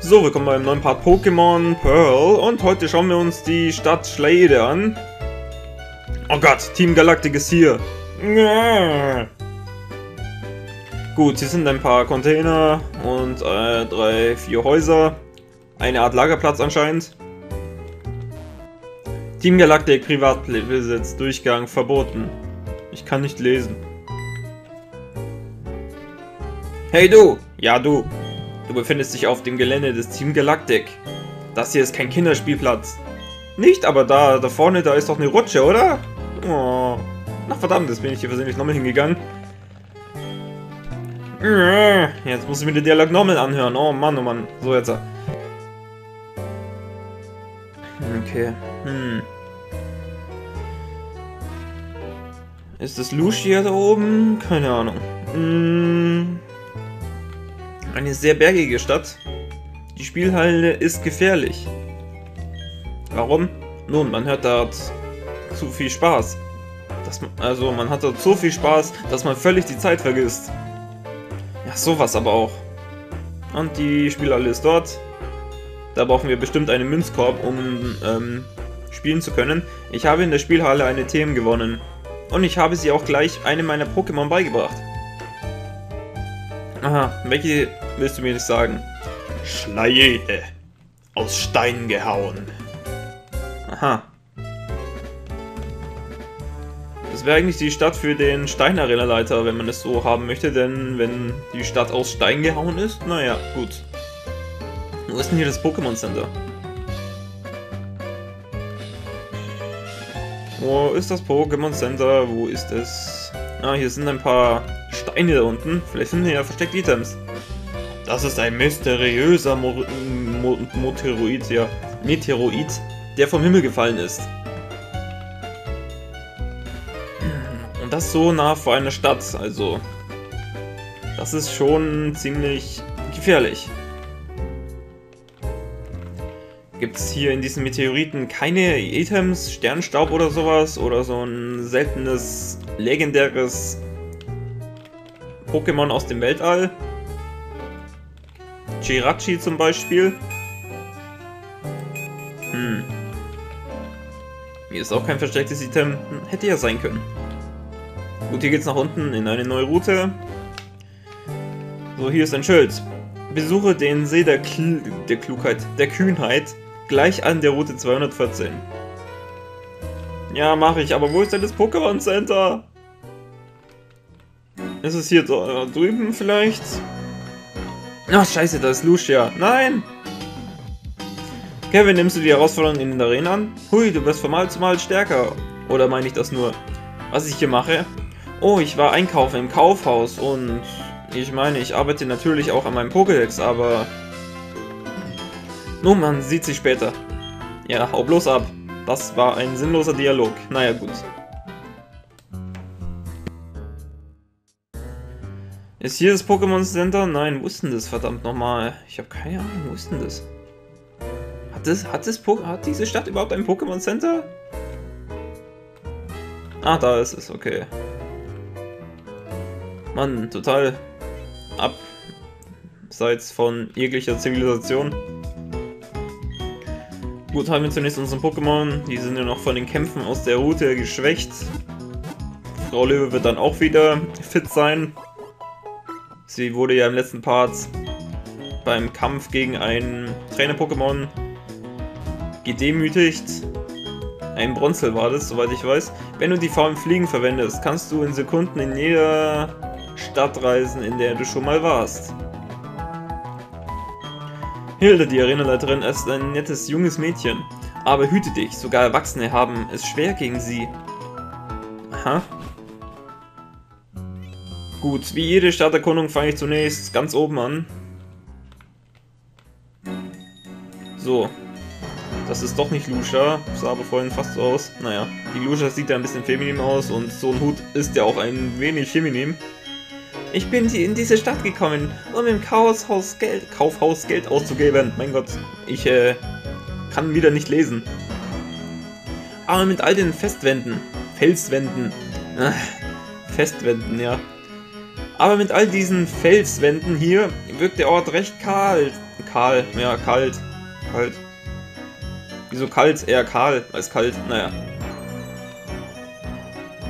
So, willkommen bei einem neuen Part Pokémon Pearl und heute schauen wir uns die Stadt Schleiede an. Oh Gott, Team Galactic ist hier. Gut, hier sind ein paar Container und 3, 4 Häuser. Eine Art Lagerplatz anscheinend. Team Galactic, Privatbesitz, Durchgang verboten. Ich kann nicht lesen. Hey du! Ja du! Du befindest dich auf dem Gelände des Team Galactic. Das hier ist kein Kinderspielplatz. Nicht, aber da vorne, da ist doch eine Rutsche, oder? Oh. Na verdammt, jetzt bin ich hier versehentlich nochmal hingegangen. Jetzt muss ich mir den Dialog nochmal anhören. Oh Mann, oh Mann. So jetzt. Okay. Ist das Luschi da oben? Keine Ahnung. Eine sehr bergige Stadt. Die Spielhalle ist gefährlich. Warum? Nun, man hat da zu viel Spaß. Man hat da so viel Spaß, dass man völlig die Zeit vergisst. Ja, sowas aber auch. Und die Spielhalle ist dort. Da brauchen wir bestimmt einen Münzkorb, um spielen zu können. Ich habe in der Spielhalle eine Themen gewonnen. Und ich habe sie auch gleich einem meiner Pokémon beigebracht. Aha, welche willst du mir nicht sagen? Schleiede. Aus Stein gehauen. Aha. Das wäre eigentlich die Stadt für den Steinarena-Leiter, wenn man es so haben möchte, denn wenn die Stadt aus Stein gehauen ist, naja, gut. Wo ist denn hier das Pokémon Center? Wo ist das Pokémon Center? Wo ist es? Ah, hier sind ein paar Steine da unten. Vielleicht sind hier ja versteckt Items. Das ist ein mysteriöser Meteoroid, der vom Himmel gefallen ist. Und das so nah vor einer Stadt. Also, das ist schon ziemlich gefährlich. Gibt es hier in diesen Meteoriten keine Items, Sternstaub oder sowas? Oder so ein seltenes, legendäres Pokémon aus dem Weltall? Jirachi zum Beispiel? Hier ist auch kein verstecktes Item. Hätte ja sein können. Gut, hier geht's nach unten in eine neue Route. So, hier ist ein Schild. Besuche den See der Kühnheit. Gleich an der Route 214. Ja, mache ich. Aber wo ist denn das Pokémon Center? Ist es hier drüben vielleicht? Ach, scheiße, da ist Lucia. Nein! Kevin, nimmst du die Herausforderung in den Arenen an? Hui, du wirst von Mal zu Mal stärker. Oder meine ich das nur? Was ich hier mache? Oh, ich war einkaufen im Kaufhaus und... Ich meine, ich arbeite natürlich auch an meinem Pokédex, aber... Nun, man sieht sich später. Ja, hau bloß ab. Das war ein sinnloser Dialog. Naja, gut. Ist hier das Pokémon Center? Nein, wo ist denn das? Verdammt nochmal. Ich habe keine Ahnung, wo ist denn das? Hat diese Stadt überhaupt ein Pokémon Center? Ah, da ist es, okay. Mann, total abseits von jeglicher Zivilisation. Gut, haben wir zunächst unseren Pokémon. Die sind ja noch von den Kämpfen aus der Route geschwächt. Frau Löwe wird dann auch wieder fit sein. Sie wurde ja im letzten Part beim Kampf gegen einen Trainer-Pokémon gedemütigt. Ein Bronzel war das, soweit ich weiß. Wenn du die faulen Fliegen verwendest, kannst du in Sekunden in jeder Stadt reisen, in der du schon mal warst. Hilde, die Arenaleiterin, ist ein nettes junges Mädchen. Aber hüte dich, sogar Erwachsene haben es schwer gegen sie. Aha. Gut, wie jede Stadterkundung fange ich zunächst ganz oben an. So. Das ist doch nicht Lucia, sah aber vorhin fast so aus. Naja, die Lucia sieht ja ein bisschen feminin aus und so ein Hut ist ja auch ein wenig feminin. Ich bin in diese Stadt gekommen, um im Kaufhaus Geld auszugeben. Mein Gott, ich kann wieder nicht lesen. Aber mit all den Felswänden, ja. Aber mit all diesen Felswänden hier wirkt der Ort recht kalt. Kahl, ja, kalt. Kalt. Wieso kalt? Eher kahl als kalt. Naja.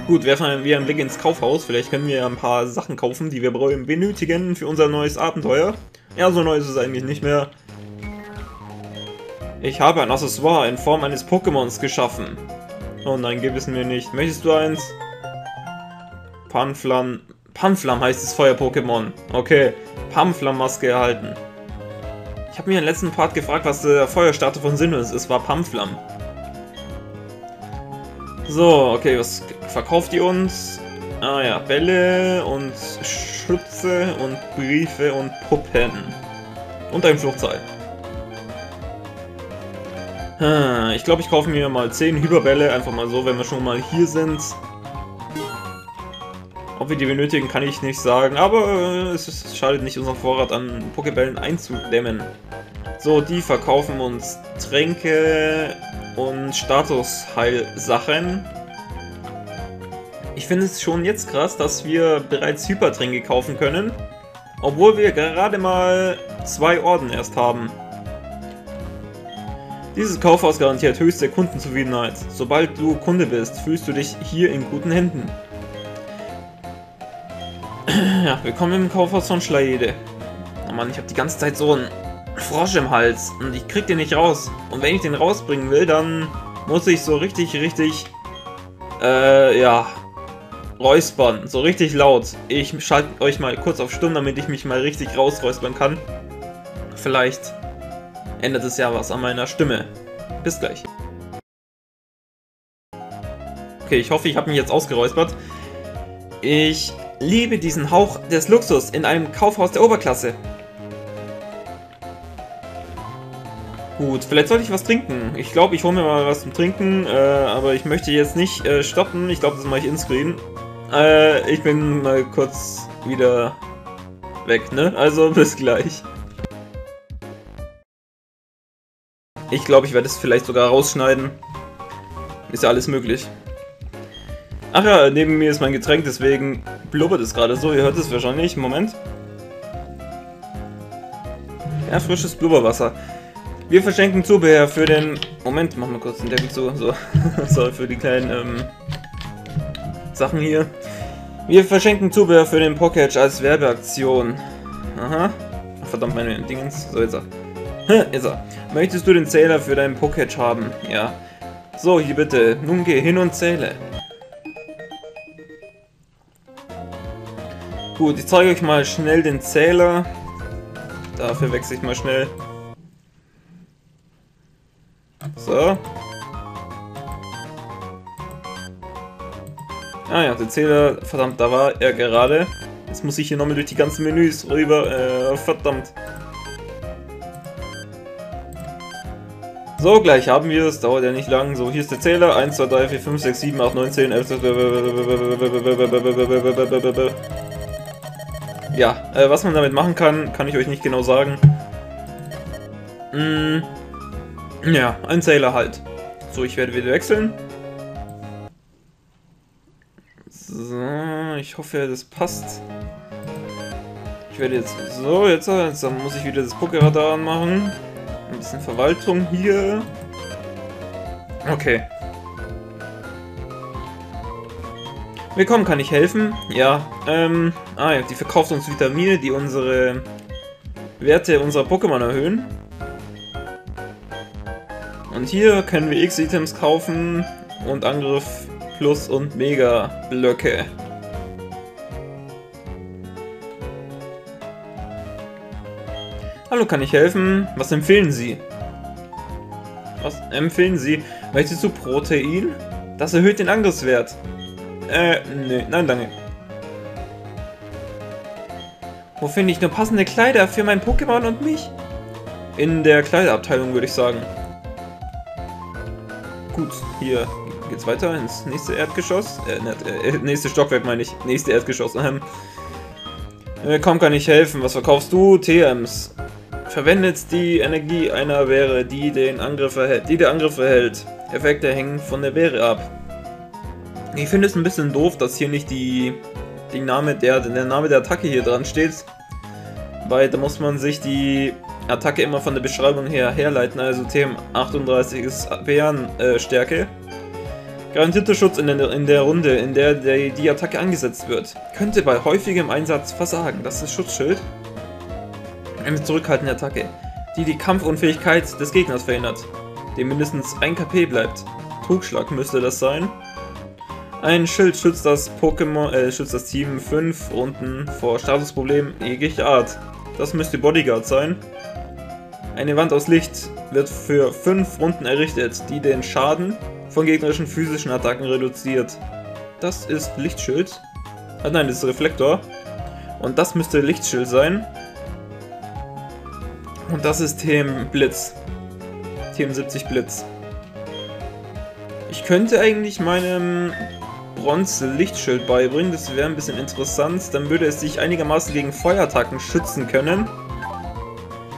Gut, werfen wir einen Blick ins Kaufhaus. Vielleicht können wir ein paar Sachen kaufen, die wir benötigen für unser neues Abenteuer. Ja, so neu ist es eigentlich nicht mehr. Ich habe ein Accessoire in Form eines Pokémons geschaffen. Oh nein, gib es mir nicht. Möchtest du eins? Panflam. Panflam heißt das Feuer-Pokémon. Okay, Panflam-Maske erhalten. Ich habe mir im letzten Part gefragt, was der Feuerstarter von Sinnoh ist. Es war Panflam. So, okay, was verkauft ihr uns? Ah ja, Bälle und Schütze und Briefe und Puppen. Und ein Flugzeug. Hm, ich glaube, ich kaufe mir mal 10 Hyperbälle, einfach mal so, wenn wir schon mal hier sind. Ob wir die benötigen, kann ich nicht sagen, aber es schadet nicht, unseren Vorrat an Pokebällen einzudämmen. So, die verkaufen uns Tränke und Statusheilsachen. Ich finde es schon jetzt krass, dass wir bereits Hypertränke kaufen können, obwohl wir gerade mal 2 Orden erst haben. Dieses Kaufhaus garantiert höchste Kundenzufriedenheit. Sobald du Kunde bist, fühlst du dich hier in guten Händen. Ja, willkommen im Kaufhaus von Schleiede. Oh Mann, ich habe die ganze Zeit so einen Frosch im Hals und ich krieg den nicht raus. Und wenn ich den rausbringen will, dann muss ich so richtig, ja, räuspern. So richtig laut. Ich schalte euch mal kurz auf Stumm, damit ich mich mal richtig rausräuspern kann. Vielleicht ändert es ja was an meiner Stimme. Bis gleich. Okay, ich hoffe, ich habe mich jetzt ausgeräuspert. Ich liebe diesen Hauch des Luxus in einem Kaufhaus der Oberklasse. Gut, vielleicht sollte ich was trinken. Ich glaube, ich hole mir mal was zum Trinken, aber ich möchte jetzt nicht stoppen. Ich glaube, das mache ich inscreen. Ich bin mal kurz wieder weg, ne? Also bis gleich. Ich glaube, ich werde es vielleicht sogar rausschneiden. Ist ja alles möglich. Ach ja, neben mir ist mein Getränk, deswegen blubbert es gerade so. Ihr hört es wahrscheinlich. Moment. Ja, frisches Blubberwasser. Wir verschenken Zubehör für den... Moment, machen wir kurz den Deckel zu. So, sorry für die kleinen Sachen hier. Wir verschenken Zubehör für den Poketch als Werbeaktion. Aha. Verdammt, meine Dingens. So, jetzt er. Ist er. Möchtest du den Zähler für deinen Poketch haben? Ja. So, hier bitte. Nun geh hin und zähle. Gut, ich zeige euch mal schnell den Zähler. Dafür wechsle ich mal schnell. So. Ah ja, der Zähler. Verdammt, da war er gerade. Jetzt muss ich hier nochmal durch die ganzen Menüs rüber. Verdammt. So, gleich haben wir es, dauert ja nicht lang. So, hier ist der Zähler. 1, 2, 3, 4, 5, 6, 7, 8, 9, 10, 11, 12. Ja, was man damit machen kann, kann ich euch nicht genau sagen. Ja, ein Zähler halt. So, ich werde wieder wechseln. So, ich hoffe, das passt. Ich werde jetzt... So, jetzt muss ich wieder das Pokeradar anmachen. Ein bisschen Verwaltung hier. Okay. Willkommen, kann ich helfen? Ja, ah ja, die verkauft uns Vitamine, die unsere Werte unserer Pokémon erhöhen. Und hier können wir X-Items kaufen und Angriff, Plus und Mega-Blöcke. Hallo, kann ich helfen? Was empfehlen Sie? Was empfehlen Sie? Möchtest du Protein? Das erhöht den Angriffswert. Nee, nein, danke. Wo finde ich nur passende Kleider für mein Pokémon und mich? In der Kleiderabteilung, würde ich sagen. Gut, hier geht's weiter ins nächste Erdgeschoss. Nächste Stockwerk meine ich. Nächste Erdgeschoss. Komm, kann ich helfen. Was verkaufst du? TMs. Verwendet die Energie einer Beere, die der Angriff erhält. Effekte hängen von der Beere ab. Ich finde es ein bisschen doof, dass hier nicht der Name der Attacke hier dran steht. weil da muss man sich die Attacke immer von der Beschreibung her herleiten, also TM38 ist Bärenstärke. Garantierter Schutz in der Runde, in der die Attacke angesetzt wird. Könnte bei häufigem Einsatz versagen. Das ist Schutzschild. Eine zurückhaltende Attacke, die die Kampfunfähigkeit des Gegners verhindert, dem mindestens 1 KP bleibt. Trugschlag müsste das sein. Ein Schild schützt das Pokémon, schützt das Team 5 Runden vor Statusproblemen jeglicher Art. Das müsste Bodyguard sein. Eine Wand aus Licht wird für 5 Runden errichtet, die den Schaden von gegnerischen physischen Attacken reduziert. Das ist Lichtschild. Ah nein, das ist Reflektor. Und das müsste Lichtschild sein. Und das ist TM Blitz. TM 70 Blitz. Ich könnte eigentlich meinem Bronzel Lichtschild beibringen, das wäre ein bisschen interessant. Dann würde es sich einigermaßen gegen Feuerattacken schützen können.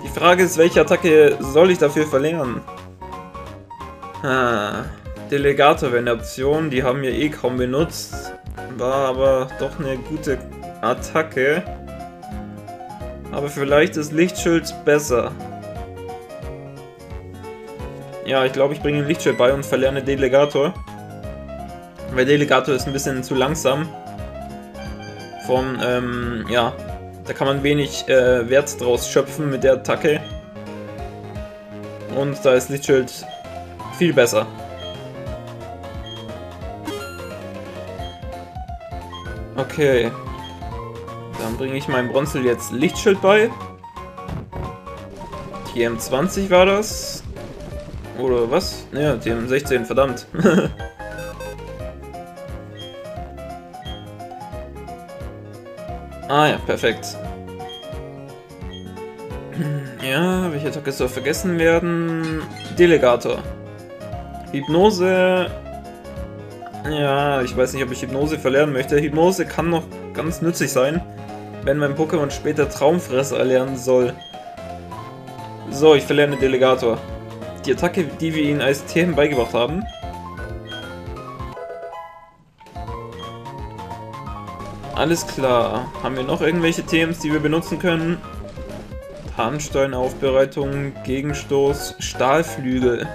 Die Frage ist, welche Attacke soll ich dafür verlernen? Ah, Delegator wäre eine Option, die haben wir eh kaum benutzt. War aber doch eine gute Attacke. Aber vielleicht ist Lichtschild besser. Ja, ich glaube, ich bringe ein Lichtschild bei und verlerne Delegator. Weil Delegator ist ein bisschen zu langsam. Ja, da kann man wenig Wert draus schöpfen mit der Attacke. Und da ist Lichtschild viel besser. Okay. Dann bringe ich meinem Bronzel jetzt Lichtschild bei. TM20 war das. Oder was? Ja, TM16, verdammt. Ah ja, perfekt. Ja, welche Attacke soll vergessen werden? Delegator. Hypnose. Ja, ich weiß nicht, ob ich Hypnose verlernen möchte. Hypnose kann noch ganz nützlich sein, wenn mein Pokémon später Traumfresser erlernen soll. So, ich verlerne Delegator. Die Attacke, die wir ihnen als TM beigebracht haben. Alles klar. Haben wir noch irgendwelche TMs, die wir benutzen können? Tarnsteinaufbereitung, Gegenstoß, Stahlflügel.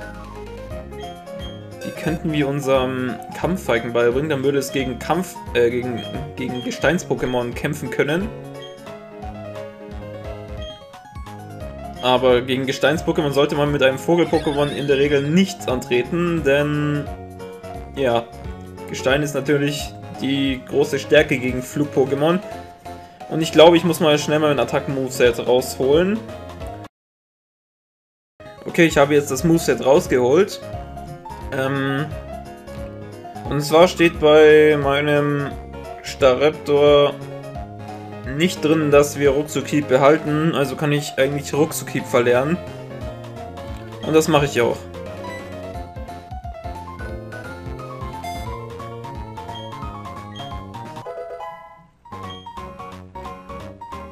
Die könnten wir unserem Kampffeigen beibringen, dann würde es gegen gegen Gesteins-Pokémon kämpfen können. Aber gegen Gesteins-Pokémon sollte man mit einem Vogel-Pokémon in der Regel nicht antreten, denn ja, Gestein ist natürlich die große Stärke gegen Flug-Pokémon. Und ich glaube, ich muss mal schnell mein Attacken-Moveset rausholen. Okay, ich habe jetzt das Moveset rausgeholt. Und zwar steht bei meinem Staraptor nicht drin, dass wir Ruckzuck-Hieb behalten, also kann ich eigentlich Ruckzuck-Hieb verlernen. Und das mache ich auch.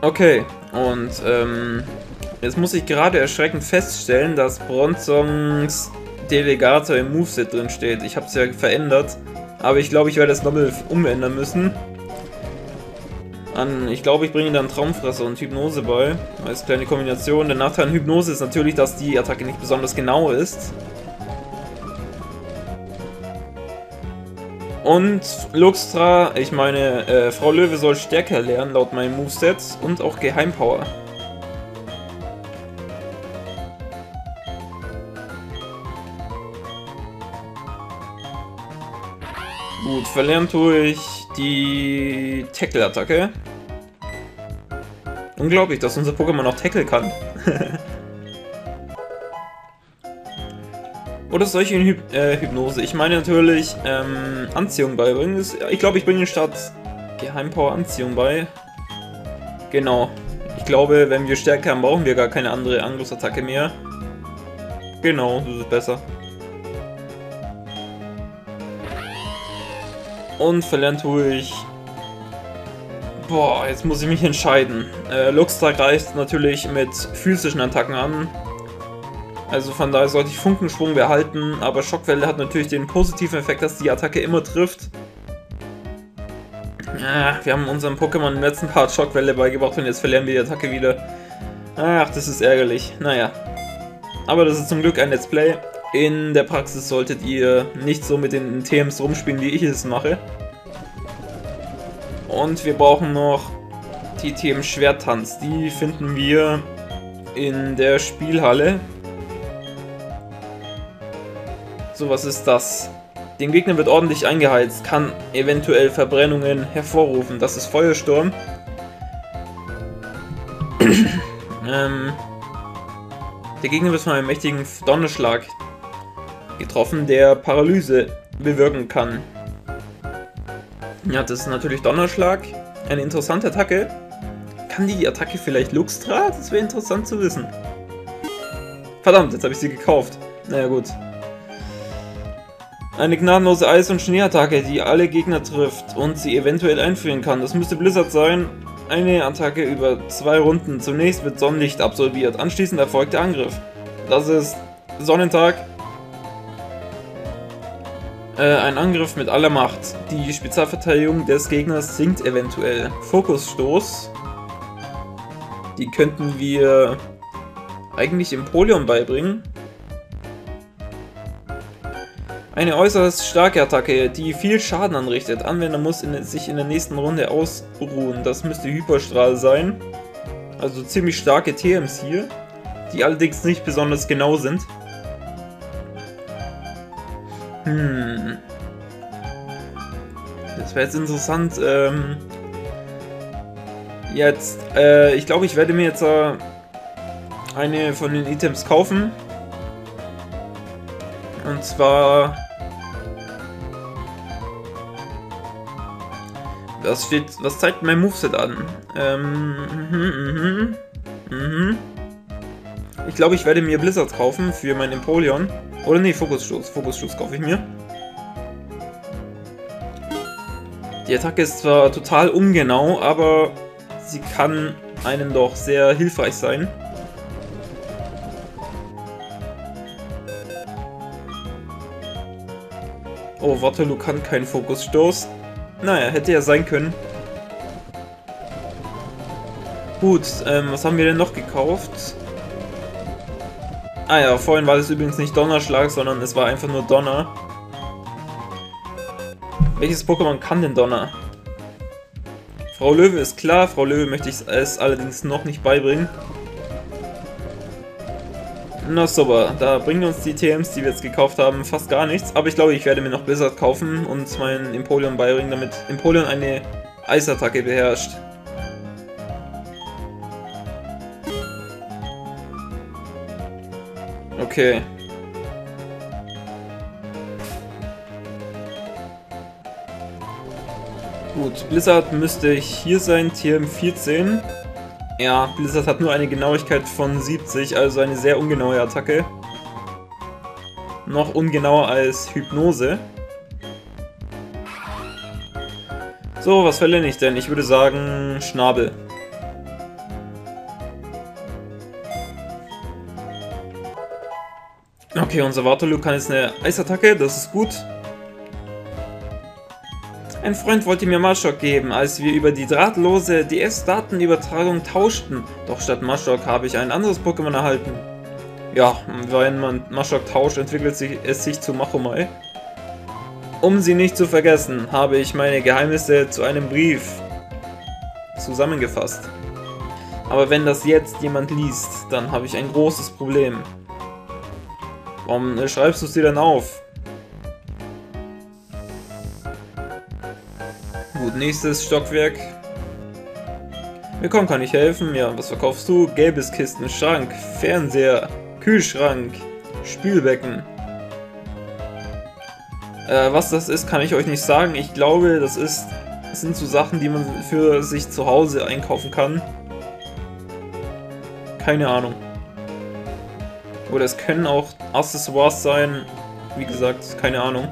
Okay, und jetzt muss ich gerade erschreckend feststellen, dass Bronzongs Delegator im Moveset drin steht. Ich habe es ja verändert, aber ich glaube, ich werde es nochmal umändern müssen. Ich glaube, ich bringe dann Traumfresser und Hypnose bei, als kleine Kombination. Der Nachteil an Hypnose ist natürlich, dass die Attacke nicht besonders genau ist. Und Luxtra, ich meine, Frau Löwe soll stärker lernen, laut meinem Moveset, und auch Geheimpower. Gut, verlernen tue ich die Tackle-Attacke. Unglaublich, dass unser Pokémon noch Tackle kann. Oder solche Hypnose. Ich meine natürlich Anziehung beibringen. Ich glaube, ich bringe statt Geheimpower Anziehung bei. Genau. Ich glaube, wenn wir Stärke haben, brauchen wir gar keine andere Angriffsattacke mehr. Genau, das ist besser. Und verlernt tue ich... Boah, jetzt muss ich mich entscheiden. Luxtra greift natürlich mit physischen Attacken an. Also von daher sollte ich Funkenschwung behalten, aber Schockwelle hat natürlich den positiven Effekt, dass die Attacke immer trifft. Wir haben unserem Pokémon im letzten Part Schockwelle beigebracht und jetzt verlieren wir die Attacke wieder. Ach, das ist ärgerlich. Naja. Aber das ist zum Glück ein Let's Play. In der Praxis solltet ihr nicht so mit den TMs rumspielen, wie ich es mache. Und wir brauchen noch die TM Schwerttanz. Die finden wir in der Spielhalle. So, was ist das? Dem Gegner wird ordentlich eingeheizt, kann eventuell Verbrennungen hervorrufen. Das ist Feuersturm. Der Gegner wird von einem mächtigen Donnerschlag getroffen, der Paralyse bewirken kann. Ja, das ist natürlich Donnerschlag. Eine interessante Attacke. Kann die Attacke vielleicht Luxtra? Das wäre interessant zu wissen. Verdammt, jetzt habe ich sie gekauft. Naja, gut. Eine gnadenlose Eis- und Schneeattacke, die alle Gegner trifft und sie eventuell einfrieren kann. Das müsste Blizzard sein. Eine Attacke über 2 Runden. Zunächst wird Sonnenlicht absolviert. Anschließend erfolgt der Angriff. Das ist Sonnentag. Ein Angriff mit aller Macht. Die Spezialverteidigung des Gegners sinkt eventuell. Fokusstoß. Die könnten wir eigentlich Empoleon beibringen. Eine äußerst starke Attacke, die viel Schaden anrichtet. Anwender muss sich in der nächsten Runde ausruhen. Das müsste Hyperstrahl sein. Also ziemlich starke TMs hier, die allerdings nicht besonders genau sind. Das wäre jetzt interessant. Ich glaube, ich werde mir jetzt eine von den Items kaufen. Und zwar... Was zeigt mein Moveset an? Ich glaube, ich werde mir Blizzard kaufen für mein Empoleon. Oder nee, Fokusstoß. Fokusstoß kaufe ich mir. Die Attacke ist zwar total ungenau, aber sie kann einem doch sehr hilfreich sein. Oh, Wartaloo kann keinen Fokusstoß. Naja, hätte ja sein können. Gut, was haben wir denn noch gekauft? Ah ja, vorhin war das übrigens nicht Donnerschlag, sondern es war einfach nur Donner. Welches Pokémon kann denn Donner? Frau Löwe ist klar, Frau Löwe möchte ich es allerdings noch nicht beibringen. Na super, da bringen uns die TMs, die wir jetzt gekauft haben, fast gar nichts. Aber ich glaube, ich werde mir noch Blizzard kaufen und meinen Empoleon beibringen, damit Empoleon eine Eisattacke beherrscht. Okay. Gut, Blizzard müsste hier sein, TM 14. Ja, Blizzard hat nur eine Genauigkeit von 70, also eine sehr ungenaue Attacke. Noch ungenauer als Hypnose. So, was verlenne ich denn? Ich würde sagen, Schnabel. Okay, unser Wartaloo kann jetzt eine Eisattacke, das ist gut. Ein Freund wollte mir Maschok geben, als wir über die drahtlose DS-Datenübertragung tauschten. Doch statt Maschok habe ich ein anderes Pokémon erhalten. Ja, wenn man Maschok tauscht, entwickelt es sich zu Machomai. Um sie nicht zu vergessen, habe ich meine Geheimnisse zu einem Brief zusammengefasst. Aber wenn das jetzt jemand liest, dann habe ich ein großes Problem. Warum schreibst du es dir dann auf? Gut, nächstes Stockwerk. Willkommen, kann ich helfen? Ja, was verkaufst du? Gelbes Kisten, Schrank, Fernseher, Kühlschrank, Spülbecken. Was das ist, kann ich euch nicht sagen. Ich glaube, das sind so Sachen, die man für sich zu Hause einkaufen kann. Keine Ahnung. Oder es können auch Accessoires sein. Wie gesagt, keine Ahnung.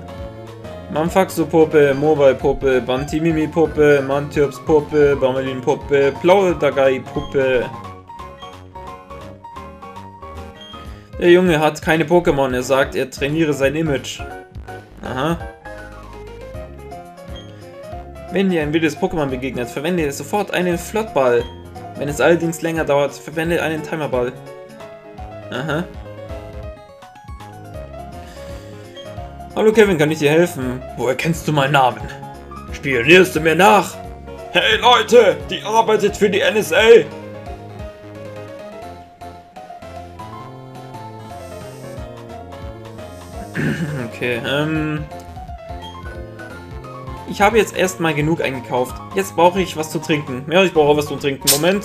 Manfaxo-Puppe, Mobile-Puppe, Bantimimi-Puppe, Mantirps-Puppe, Bamelin-Puppe, Plaudagai-Puppe. Der Junge hat keine Pokémon, er sagt, er trainiere sein Image. Aha. Wenn dir ein wildes Pokémon begegnet, verwende sofort einen Flottball. Wenn es allerdings länger dauert, verwende einen Timerball. Aha. Hallo Kevin, kann ich dir helfen? Woher kennst du meinen Namen? Spionierst du mir nach? Hey Leute, die arbeitet für die NSA! Okay, ich habe jetzt erstmal genug eingekauft. Jetzt brauche ich was zu trinken. Ja, ich brauche auch was zu trinken. Moment.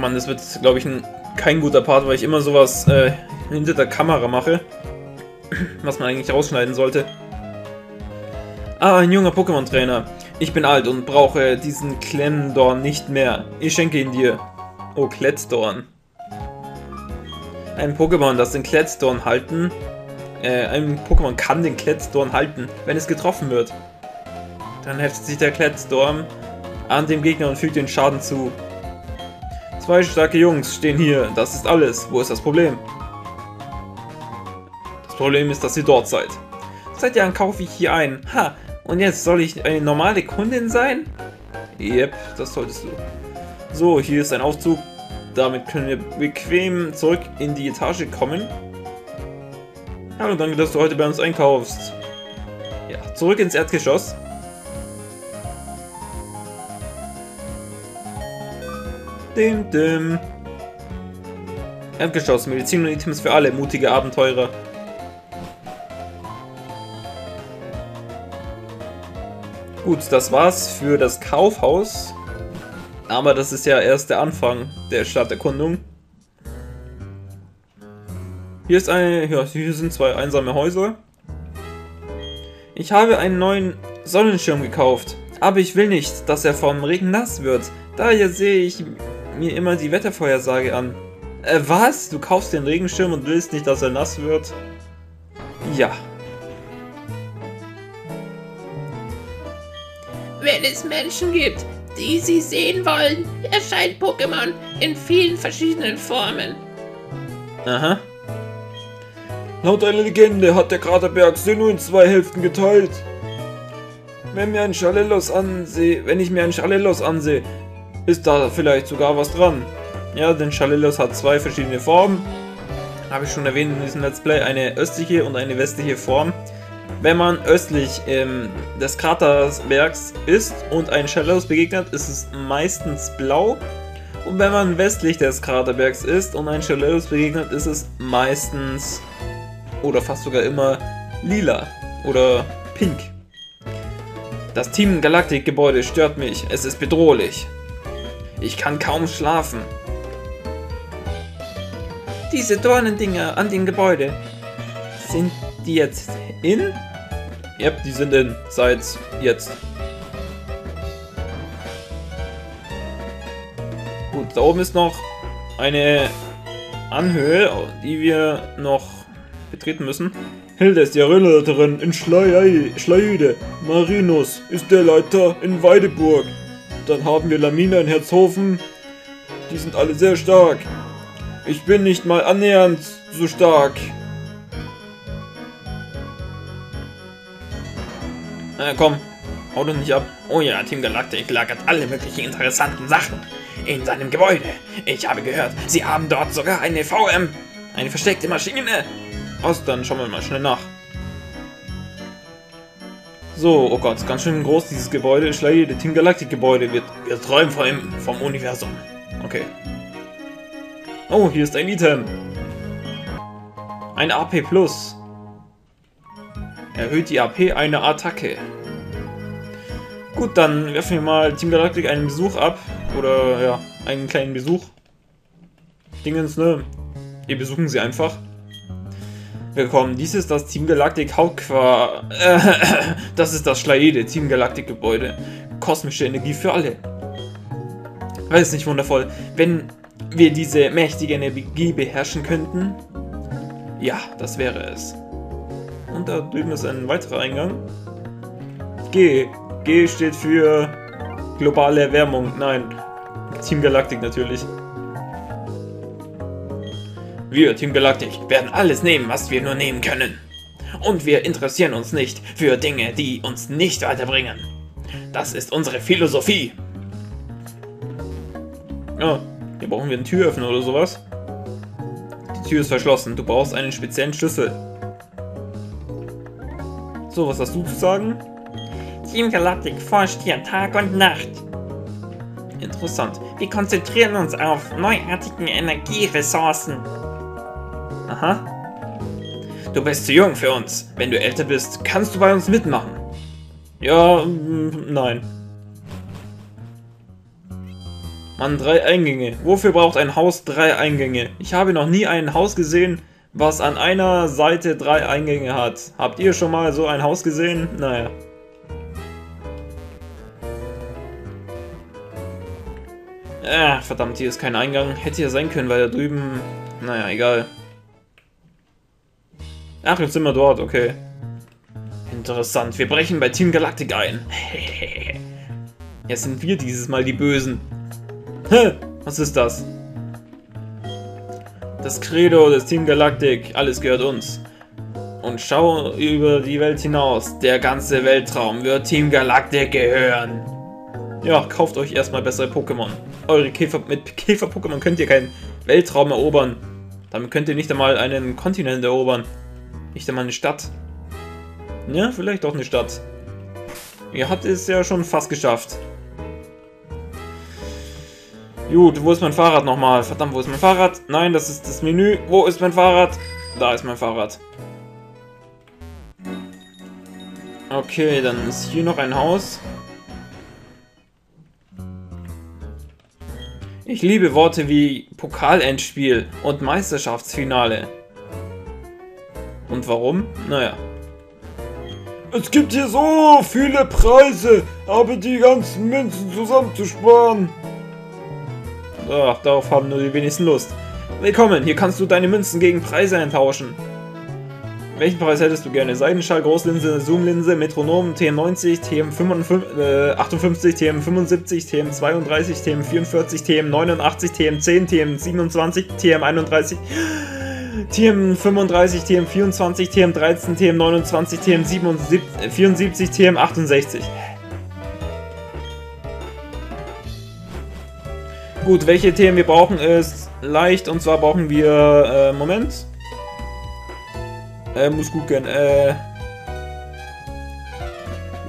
Mann, das wird, glaube ich, kein guter Part, weil ich immer sowas hinter der Kamera mache. Was man eigentlich rausschneiden sollte. Ah, ein junger Pokémon-Trainer. Ich bin alt und brauche diesen Kletzdorn nicht mehr. Ich schenke ihn dir. Oh, Kletzdorn. Ein Pokémon, das den Kletzdorn halten. Ein Pokémon kann den Kletzdorn halten, wenn es getroffen wird. Dann heftet sich der Kletzdorn an dem Gegner und fügt den Schaden zu. Zwei starke Jungs stehen hier. Das ist alles. Wo ist das Problem? Das Problem ist, dass ihr dort seid. Seit Jahren kaufe ich hier ein. Ha! Und jetzt soll ich eine normale Kundin sein? Jep, das solltest du. So, hier ist ein Aufzug. Damit können wir bequem zurück in die Etage kommen. Hallo, danke, dass du heute bei uns einkaufst. Ja, zurück ins Erdgeschoss. Dim, dim. Erdgeschoss, Medizin und Items für alle, mutige Abenteurer. Gut, das war's für das Kaufhaus. Aber das ist ja erst der Anfang der Stadterkundung. Hier ist eine, ja, hier sind zwei einsame Häuser. Ich habe einen neuen Sonnenschirm gekauft, aber ich will nicht, dass er vom Regen nass wird. Daher sehe ich mir immer die Wettervorhersage an. Was? Du kaufst den Regenschirm und willst nicht, dass er nass wird? Ja. Wenn es Menschen gibt, die sie sehen wollen, erscheint Pokémon in vielen verschiedenen Formen. Aha. Laut einer Legende hat der Kraterberg Sinnoh in zwei Hälften geteilt. Wenn ich mir einen Chalelos ansehe, ist da vielleicht sogar was dran. Ja, denn Chalelos hat zwei verschiedene Formen. Habe ich schon erwähnt in diesem Let's Play, eine östliche und eine westliche Form. Wenn man östlich des Kraterbergs ist und einen Chalelos begegnet, ist es meistens blau. Und wenn man westlich des Kraterbergs ist und einen Chalelos begegnet, ist es meistens oder fast sogar immer lila oder pink. Das Team Galactic Gebäude stört mich. Es ist bedrohlich. Ich kann kaum schlafen. Diese Dornendinger an dem Gebäude, sind die jetzt in? Yep, die sind in. Seit jetzt. Gut, da oben ist noch eine Anhöhe, die wir noch betreten müssen. Hilde ist die Erinnerin in Schleiede. Marinus ist der Leiter in Weideburg. Dann haben wir Lamina in Herzhofen. Die sind alle sehr stark. Ich bin nicht mal annähernd so stark. Na komm, hau doch nicht ab. Oh ja, Team Galactic lagert alle möglichen interessanten Sachen in seinem Gebäude. Ich habe gehört, sie haben dort sogar eine VM, eine versteckte Maschine. Dann schauen wir mal schnell nach. So, oh Gott, ganz schön groß dieses Gebäude. Schleiede, Team Galactic Gebäude. Wir träumen vom Universum. Okay. Oh, hier ist ein Item. Ein AP+. Erhöht die AP eine Attacke. Gut, dann werfen wir mal Team Galactic einen Besuch ab. Oder, ja, einen kleinen Besuch. Dingens, ne? Wir besuchen sie einfach. Willkommen, dies ist das Team Galactic das ist das Schleiede, Team Galactic Gebäude. Kosmische Energie für alle. Wäre es nicht wundervoll, wenn wir diese mächtige Energie beherrschen könnten? Ja, das wäre es. Und da drüben ist ein weiterer Eingang. G. G steht für globale Erwärmung. Nein, Team Galactic natürlich. Wir, Team Galactic, werden alles nehmen, was wir nur nehmen können. Und wir interessieren uns nicht für Dinge, die uns nicht weiterbringen. Das ist unsere Philosophie. Ja, hier brauchen wir einen Türöffner oder sowas. Die Tür ist verschlossen. Du brauchst einen speziellen Schlüssel. So, was hast du zu sagen? Team Galactic forscht hier Tag und Nacht. Interessant. Wir konzentrieren uns auf neuartigen Energieressourcen. Aha. Du bist zu jung für uns. Wenn du älter bist, kannst du bei uns mitmachen. Ja, nein. Mann, 3 Eingänge. Wofür braucht ein Haus 3 Eingänge? Ich habe noch nie ein Haus gesehen, was an einer Seite 3 Eingänge hat. Habt ihr schon mal so ein Haus gesehen? Naja. Verdammt, hier ist kein Eingang. Hätte ja sein können, weil da drüben... Naja, egal. Ach, jetzt sind wir dort, okay. Interessant, wir brechen bei Team Galactic ein. Jetzt sind wir dieses Mal die Bösen. Was ist das? Das Credo des Team Galactic, alles gehört uns. Und schau über die Welt hinaus, der ganze Weltraum wird Team Galactic gehören. Ja, kauft euch erstmal bessere Pokémon. Eure Käfer, mit Käfer-Pokémon könnt ihr keinen Weltraum erobern. Damit könnt ihr nicht einmal einen Kontinent erobern. Nicht einmal eine Stadt. Ja, vielleicht auch eine Stadt. Ihr habt es ja schon fast geschafft. Gut, wo ist mein Fahrrad nochmal? Verdammt, wo ist mein Fahrrad? Nein, das ist das Menü. Wo ist mein Fahrrad? Da ist mein Fahrrad. Okay, dann ist hier noch ein Haus. Ich liebe Worte wie Pokalendspiel und Meisterschaftsfinale. Und warum? Naja. Es gibt hier so viele Preise, aber die ganzen Münzen zusammenzusparen. Ach, darauf haben nur die wenigsten Lust. Willkommen, hier kannst du deine Münzen gegen Preise eintauschen. Welchen Preis hättest du gerne? Seidenschal, Großlinse, Zoomlinse, Metronom, TM90, TM58, TM75, TM32, TM44, TM89, TM10, TM27, TM31, TM35, TM24, TM13, TM29, TM74, TM68. Gut, welche Themen wir brauchen ist leicht, und zwar brauchen wir, Moment. Muss gut gehen. Wir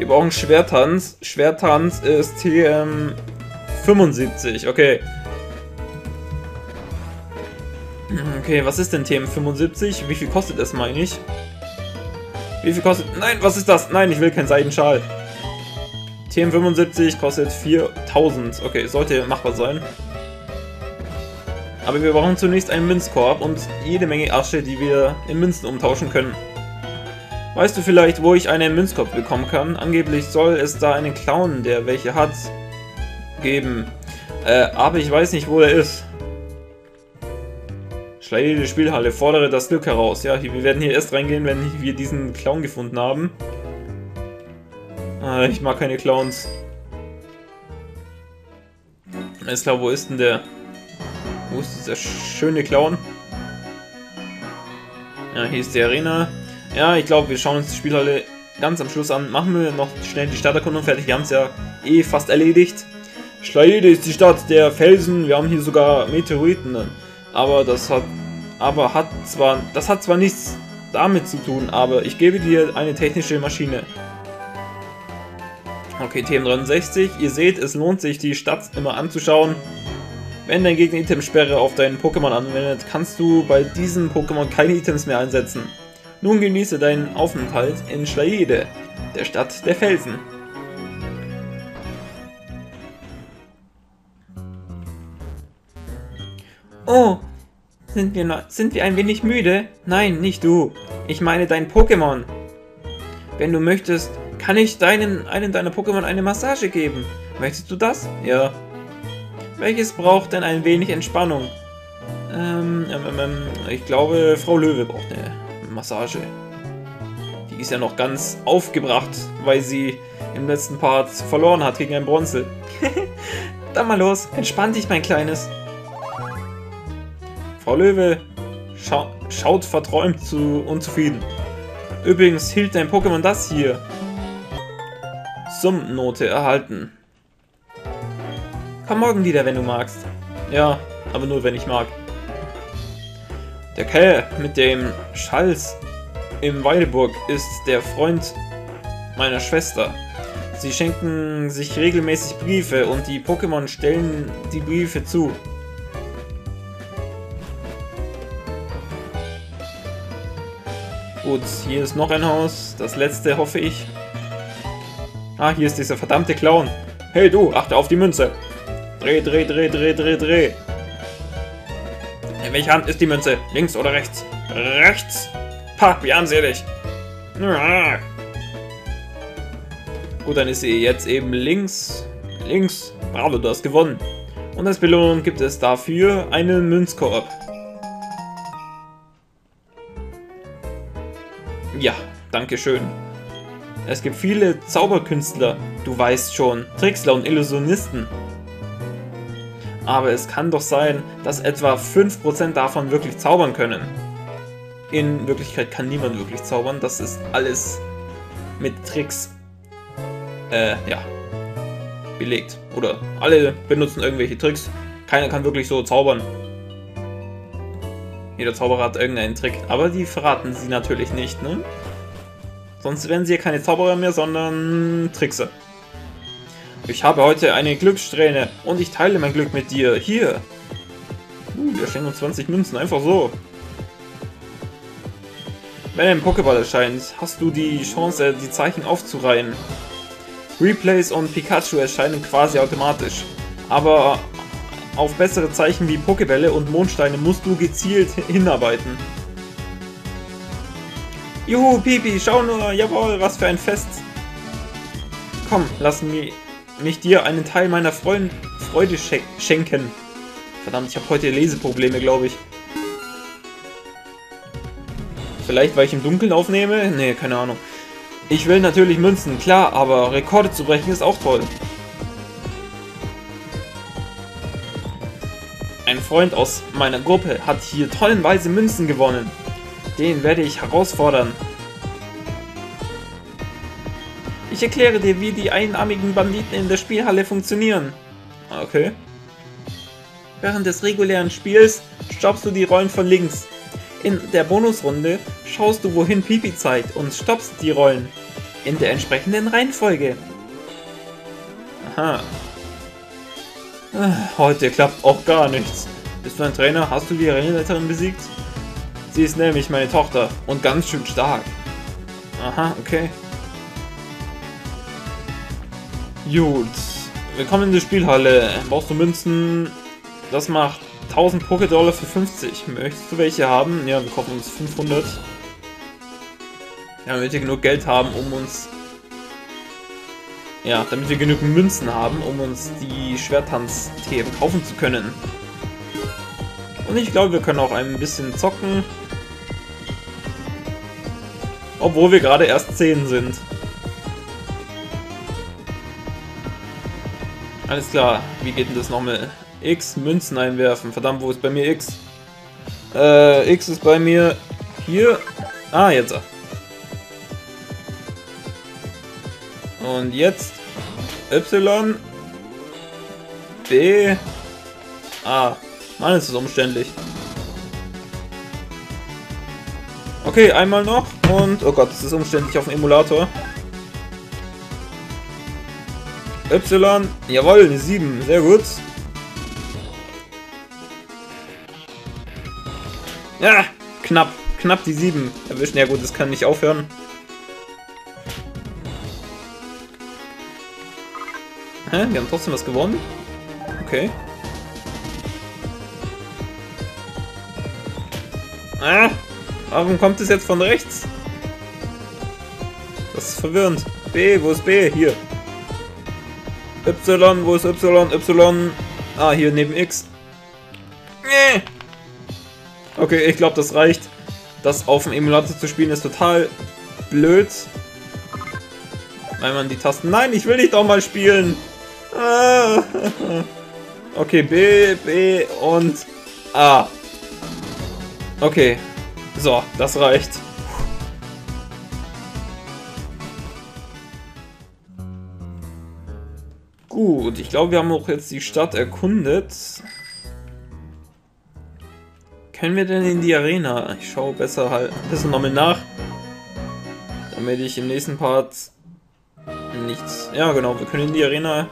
brauchen Schwerttanz. Schwerttanz ist TM75, okay. Okay, was ist denn TM75? Wie viel kostet das, meine ich? Wie viel kostet... Nein, was ist das? Nein, ich will keinen Seidenschal. TM75 kostet 4000. Okay, sollte machbar sein. Aber wir brauchen zunächst einen Münzkorb und jede Menge Asche, die wir in Münzen umtauschen können. Weißt du vielleicht, wo ich einen Münzkorb bekommen kann? Angeblich soll es da einen Clown, der welche hat, geben. Aber ich weiß nicht, wo der ist. Schleide die Spielhalle, fordere das Glück heraus. Ja, wir werden hier erst reingehen, wenn wir diesen Clown gefunden haben. Ich mag keine Clowns. Alles klar, wo ist denn der... Wo ist dieser schöne Clown? Ja, hier ist die Arena. Ja, ich glaube, wir schauen uns die Spielhalle ganz am Schluss an. Machen wir noch schnell die Stadterkundung fertig. Wir haben es ja eh fast erledigt. Schleide ist die Stadt der Felsen. Wir haben hier sogar Meteoriten. Aber das hat zwar nichts damit zu tun, aber ich gebe dir eine technische Maschine. Okay, TM63. Ihr seht, es lohnt sich, die Stadt immer anzuschauen. Wenn dein Gegner Itemsperre auf deinen Pokémon anwendet, kannst du bei diesem Pokémon keine Items mehr einsetzen. Nun genieße deinen Aufenthalt in Schleiede, der Stadt der Felsen. Oh, sind wir ein wenig müde? Nein, nicht du. Ich meine dein Pokémon. Wenn du möchtest, kann ich einem deiner Pokémon eine Massage geben. Möchtest du das? Ja. Welches braucht denn ein wenig Entspannung? Ich glaube, Frau Löwe braucht eine Massage. Die ist ja noch ganz aufgebracht, weil sie im letzten Part verloren hat gegen ein Bronzel. Dann mal los, entspann dich, mein Kleines. Frau Löwe, Schaut verträumt zu unzufrieden. Übrigens hielt dein Pokémon das hier. Summnote erhalten. Komm morgen wieder, wenn du magst. Ja, aber nur, wenn ich mag. Der Kerl mit dem Schals im Weideburg ist der Freund meiner Schwester. Sie schenken sich regelmäßig Briefe und die Pokémon stellen die Briefe zu. Gut, hier ist noch ein Haus. Das letzte, hoffe ich. Ah, hier ist dieser verdammte Clown. Hey du, achte auf die Münze. Dreh, dreh, dreh, dreh, dreh, dreh. In welcher Hand ist die Münze? Links oder rechts? Rechts! Pah, wie armselig! Gut, dann ist sie jetzt eben links. Links. Bravo, du hast gewonnen. Und als Belohnung gibt es dafür einen Münzkorb. Ja, danke schön. Es gibt viele Zauberkünstler, du weißt schon, Trickster und Illusionisten. Aber es kann doch sein, dass etwa 5% davon wirklich zaubern können. In Wirklichkeit kann niemand wirklich zaubern, das ist alles mit Tricks ja, belegt. Oder alle benutzen irgendwelche Tricks, keiner kann wirklich so zaubern. Jeder Zauberer hat irgendeinen Trick, aber die verraten sie natürlich nicht, ne? Sonst wären sie ja keine Zauberer mehr, sondern Trickser. Ich habe heute eine Glückssträhne und ich teile mein Glück mit dir. Hier! Wir schenken uns 20 Münzen, einfach so. Wenn ein Pokéball erscheint, hast du die Chance, die Zeichen aufzureihen. Replays und Pikachu erscheinen quasi automatisch, aber auf bessere Zeichen wie Pokébälle und Mondsteine musst du gezielt hinarbeiten. Juhu, Pipi, schau nur, jawohl, was für ein Fest. Komm, lass mich dir einen Teil meiner Freude schenken. Verdammt, ich habe heute Leseprobleme, glaube ich. Vielleicht, weil ich im Dunkeln aufnehme? Nee, keine Ahnung. Ich will natürlich Münzen, klar, aber Rekorde zu brechen ist auch toll. Ein Freund aus meiner Gruppe hat hier tollenweise Münzen gewonnen. Den werde ich herausfordern. Ich erkläre dir, wie die einarmigen Banditen in der Spielhalle funktionieren. Okay. Während des regulären Spiels stoppst du die Rollen von links. In der Bonusrunde schaust du, wohin Pipi zeigt und stoppst die Rollen. In der entsprechenden Reihenfolge. Aha. Heute klappt auch gar nichts. Bist du ein Trainer? Hast du die Arenaleiterin besiegt? Sie ist nämlich meine Tochter und ganz schön stark. Aha, okay. Gut. Willkommen in die Spielhalle. Brauchst du Münzen? Das macht 1000 Poké-Dollar für 50. Möchtest du welche haben? Ja, wir kaufen uns 500. Ja, damit wir genug Geld haben, um uns... Ja, damit wir genügend Münzen haben, um uns die Schwerttanz-Themen kaufen zu können. Und ich glaube, wir können auch ein bisschen zocken. Obwohl wir gerade erst 10 sind. Alles klar, wie geht denn das nochmal? X, Münzen einwerfen. Verdammt, wo ist bei mir X? X ist bei mir hier. Ah, jetzt. Und jetzt Y, B, A. Mann, ist es umständlich. Okay, einmal noch und... Oh Gott, das ist umständlich auf dem Emulator. Y, jawohl, eine 7, sehr gut. Ja, knapp die 7 erwischen. Ja gut, das kann nicht aufhören. Hä? Wir haben trotzdem was gewonnen? Okay. Ah, warum kommt es jetzt von rechts? Das ist verwirrend. B, wo ist B? Hier. Y, wo ist Y? Y. Ah, hier neben X. Okay, ich glaube, das reicht. Das auf dem Emulator zu spielen ist total blöd. Weil man die Tasten... Nein, ich will nicht doch mal spielen. Ah. Okay, B, B und A. Okay. So, das reicht. Gut, ich glaube, wir haben auch jetzt die Stadt erkundet. Können wir denn in die Arena? Ich schaue besser halt ein bisschen nochmal nach, damit ich im nächsten Part nichts... Ja genau, wir können in die Arena.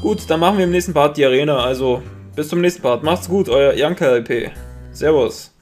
Gut, dann machen wir im nächsten Part die Arena. Also, bis zum nächsten Part. Macht's gut, euer Janka LP. Servus.